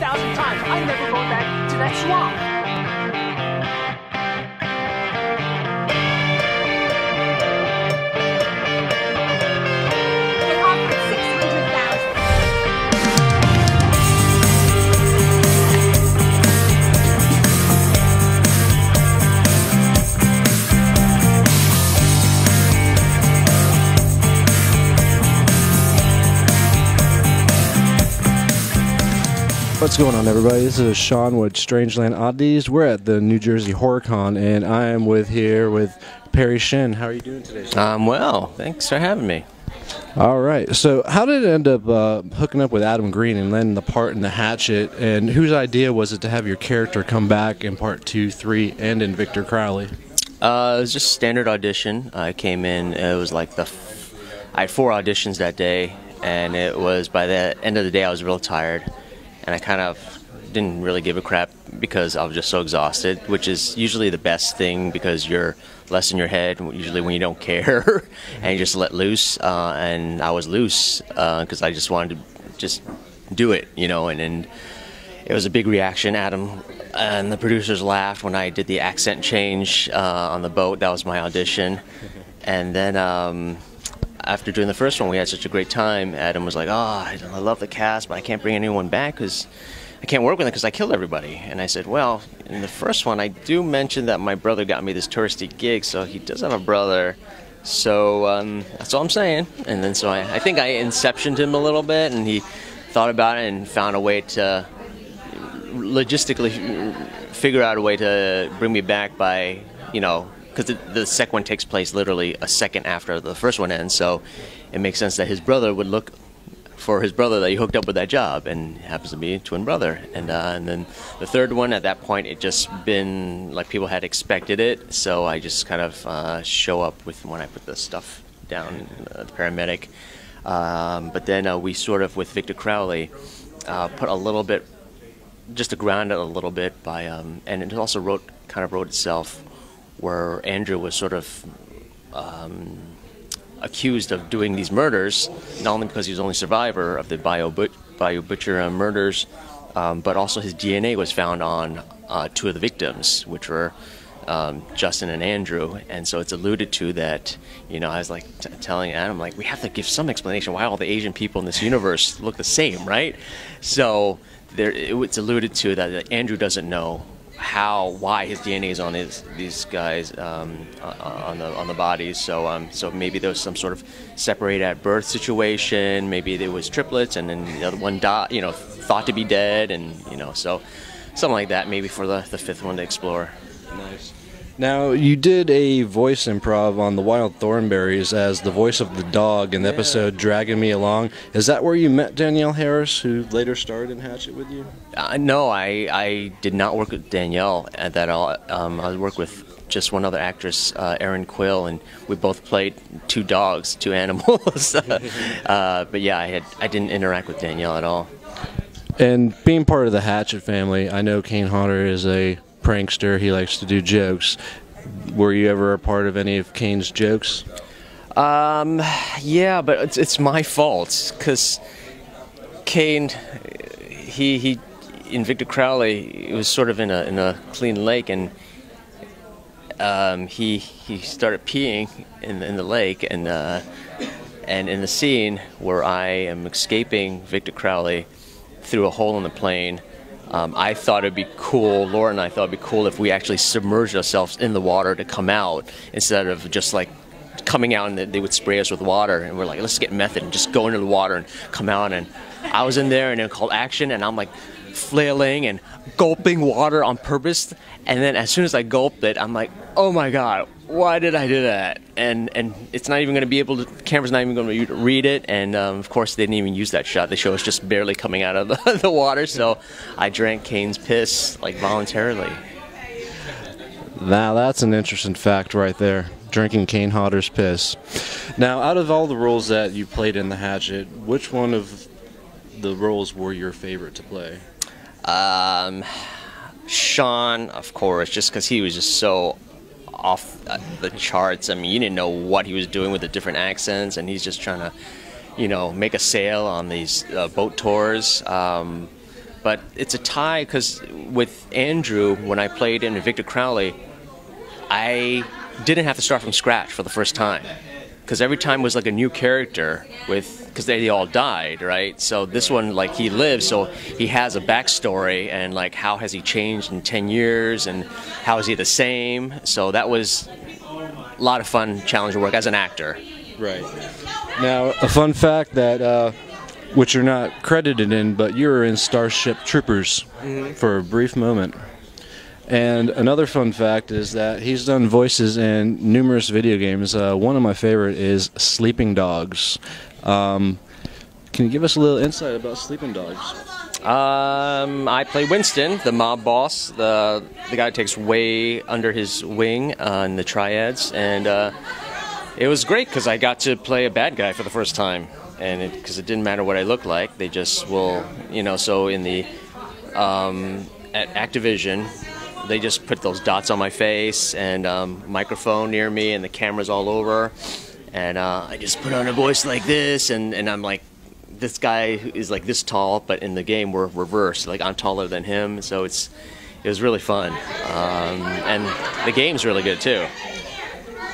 10,000 times. I'm never going back to that swamp. What's going on, everybody? This is Sean with Strangeland Oddities. We're at the New Jersey Horror Con, and I am here with Perry Shen. How are you doing today? I'm well. Thanks for having me. All right. So how did it end up hooking up with Adam Green and landing the part in the Hatchet, and whose idea was it to have your character come back in Part 2, 3, and in Victor Crowley? It was just standard audition. I came in. It was like I had 4 auditions that day, and it was by the end of the day I was real tired. And I kind of didn't really give a crap because I was just so exhausted, which is usually the best thing because you're less in your head, usually when you don't care and you just let loose. And I was loose because I just wanted to just do it, you know, and it was a big reaction. Adam and the producers laughed when I did the accent change on the boat. That was my audition. And then after doing the first one, we had such a great time. Adam was like, oh, I love the cast, but I can't bring anyone back because I can't work with them because I killed everybody. And I said, well, in the first one, I do mention that my brother got me this touristy gig, so he does have a brother. So that's all I'm saying. And then so I think I inceptioned him a little bit, and he thought about it and found a way to logistically figure out a way to bring me back by, you know, because the second one takes place literally a second after the first one ends, so it makes sense that his brother would look for his brother that he hooked up with that job, and happens to be a twin brother. And then the third one, at that point, it just been like people had expected it, so I just kind of show up with when I put the stuff down, the paramedic. But then we sort of, with Victor Crowley, put a little bit, just to ground it a little bit by, and it also kind of wrote itself, where Andrew was sort of accused of doing these murders, not only because he was the only survivor of the Bio Butcher murders, but also his DNA was found on 2 of the victims, which were Justin and Andrew. And so it's alluded to that, you know, I was like telling Adam, like, we have to give some explanation why all the Asian people in this universe look the same, right? So there, it's alluded to that Andrew doesn't know why his DNA is on these guys on the bodies. So so maybe there was some sort of separate at birth situation. Maybe there was triplets, and then the other one died, you know, thought to be dead, and you know, so something like that. Maybe for the fifth one to explore. Nice. Now, you did a voice improv on the Wild Thornberries as the voice of the dog in the episode Dragging Me Along. Is that where you met Danielle Harris, who later starred in Hatchet with you? No, I did not work with Danielle at all. I worked with just one other actress, Erin Quill, and we both played 2 dogs, 2 animals. But yeah, I didn't interact with Danielle at all. And being part of the Hatchet family, I know Kane Hodder is a prankster. He likes to do jokes. Were you ever a part of any of Kane's jokes? Yeah, but it's my fault because Kane, he in Victor Crowley, it was sort of in a clean lake, and he started peeing in the lake, and in the scene where I am escaping Victor Crowley through a hole in the plane. I thought it'd be cool, Laura and I thought it'd be cool if we actually submerged ourselves in the water to come out instead of just like coming out and they would spray us with water, and we're like, let's get method and just go into the water and come out. And I was in there and it called action, and I'm like flailing and gulping water on purpose, and then as soon as I gulped it, I'm like, oh my god, why did I do that? And it's not even going to be able to, the camera's not even going to read it, and of course they didn't even use that shot. They show us just barely coming out of the water, so I drank Kane's piss, like, voluntarily. Now that's an interesting fact right there, drinking Kane Hodder's piss. Now, out of all the roles that you played in the Hatchet, which one of the roles were your favorite to play? Sean, of course, just because he was just so off the charts. I mean, you didn't know what he was doing with the different accents, and he's just trying to, you know, make a sale on these boat tours. But it's a tie because with Andrew, when I played in Victor Crowley, I didn't have to start from scratch for the first time, because every time was like a new character with, because they all died, right? So this one, like, he lives, so he has a backstory, and like, how has he changed in 10 years, and how is he the same? So that was a lot of fun, challenging work as an actor. Right. Now, a fun fact that, which you're not credited in, but you were in Starship Troopers for a brief moment. And another fun fact is that he's done voices in numerous video games. One of my favorite is Sleeping Dogs. Can you give us a little insight about Sleeping Dogs? I play Winston, the mob boss, the guy who takes way under his wing in the triads. And it was great because I got to play a bad guy for the first time. And because it didn't matter what I looked like, they just will, you know. So in the at Activision, they just put those dots on my face and microphone near me and the cameras all over, and I just put on a voice like this, and I'm like, this guy is like this tall, but in the game we're reversed, like I'm taller than him. So it was really fun, and the game's really good too.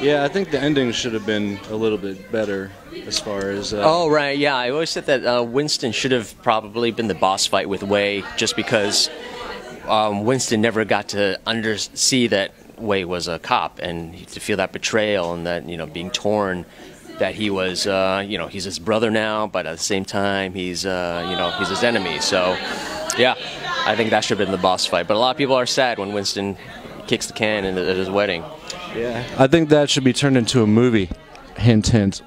Yeah, I think the ending should have been a little bit better as far as... oh, right, yeah. I always said that Winston should have probably been the boss fight with Wei, just because Winston never got to see that Wei was a cop, and to feel that betrayal and that, you know, being torn, that he was, you know, he's his brother now, but at the same time, he's, you know, he's his enemy. So, yeah, I think that should have been the boss fight. But a lot of people are sad when Winston kicks the can at his wedding. Yeah, I think that should be turned into a movie. Hint, hint.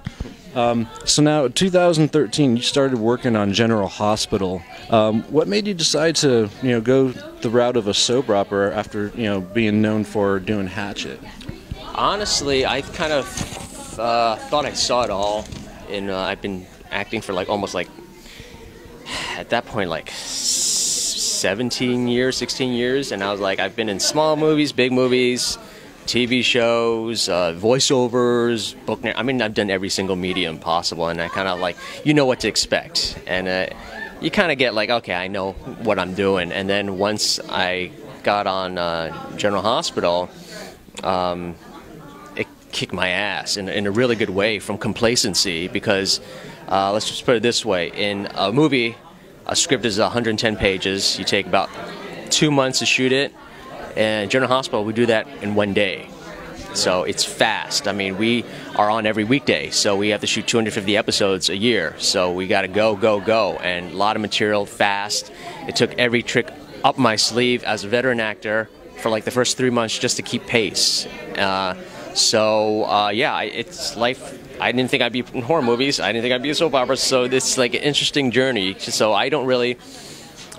So now, 2013, you started working on General Hospital. What made you decide to, you know, go the route of a soap opera after, you know, being known for doing Hatchet? Honestly, I kind of thought I saw it all, and I've been acting for like almost like, at that point, like 17 years, 16 years, and I was like, I've been in small movies, big movies, TV shows, voiceovers, book. I mean, I've done every single medium possible, and I kind of like, you know what to expect, and you kind of get like, okay, I know what I'm doing. And then once I got on General Hospital, it kicked my ass in a really good way from complacency, because let's just put it this way: in a movie, a script is 110 pages. You take about 2 months to shoot it. And General Hospital, we do that in one day. So it's fast. I mean, we are on every weekday, so we have to shoot 250 episodes a year. So we got to go, go, go, and a lot of material fast. It took every trick up my sleeve as a veteran actor for like the first 3 months just to keep pace. Yeah, it's life. I didn't think I'd be in horror movies. I didn't think I'd be a soap opera. So it's like an interesting journey. So I don't really...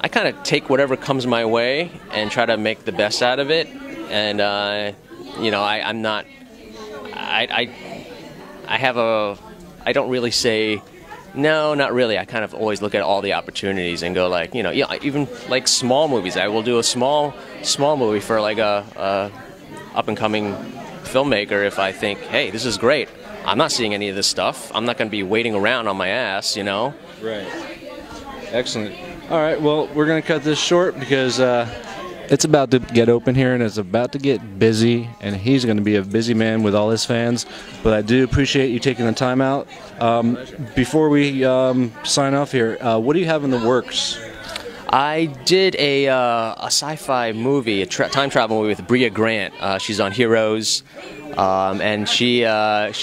I kind of take whatever comes my way and try to make the best out of it, and you know, I don't really say no, not really. I kind of always look at all the opportunities and go like, you know, yeah, even like small movies. I will do a small movie for like a up and coming filmmaker if I think, hey, this is great. I'm not seeing any of this stuff. I'm not going to be waiting around on my ass, you know. Right. Excellent. All right, well, we're going to cut this short because it's about to get open here and it's about to get busy, and he's going to be a busy man with all his fans. But I do appreciate you taking the time out. Before we sign off here, what do you have in the works? I did a sci-fi movie, a time travel movie with Bria Grant. She's on Heroes, and she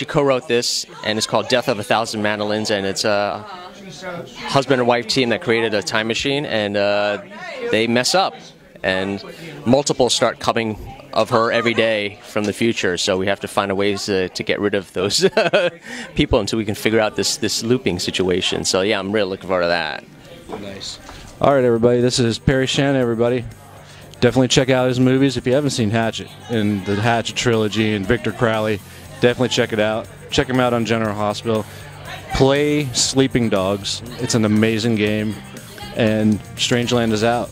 co-wrote this, and it's called Death of a Thousand Mandolins, and it's... husband and wife team that created a time machine, and they mess up, and multiples start coming of her every day from the future. So we have to find a ways to get rid of those people until we can figure out this looping situation. So yeah, I'm really looking forward to that. Nice. All right, everybody. This is Perry Shen. Everybody, definitely check out his movies if you haven't seen Hatchet and the Hatchet trilogy and Victor Crowley. Definitely check it out. Check him out on General Hospital. Play Sleeping Dogs. It's an amazing game. And Strangeland is out.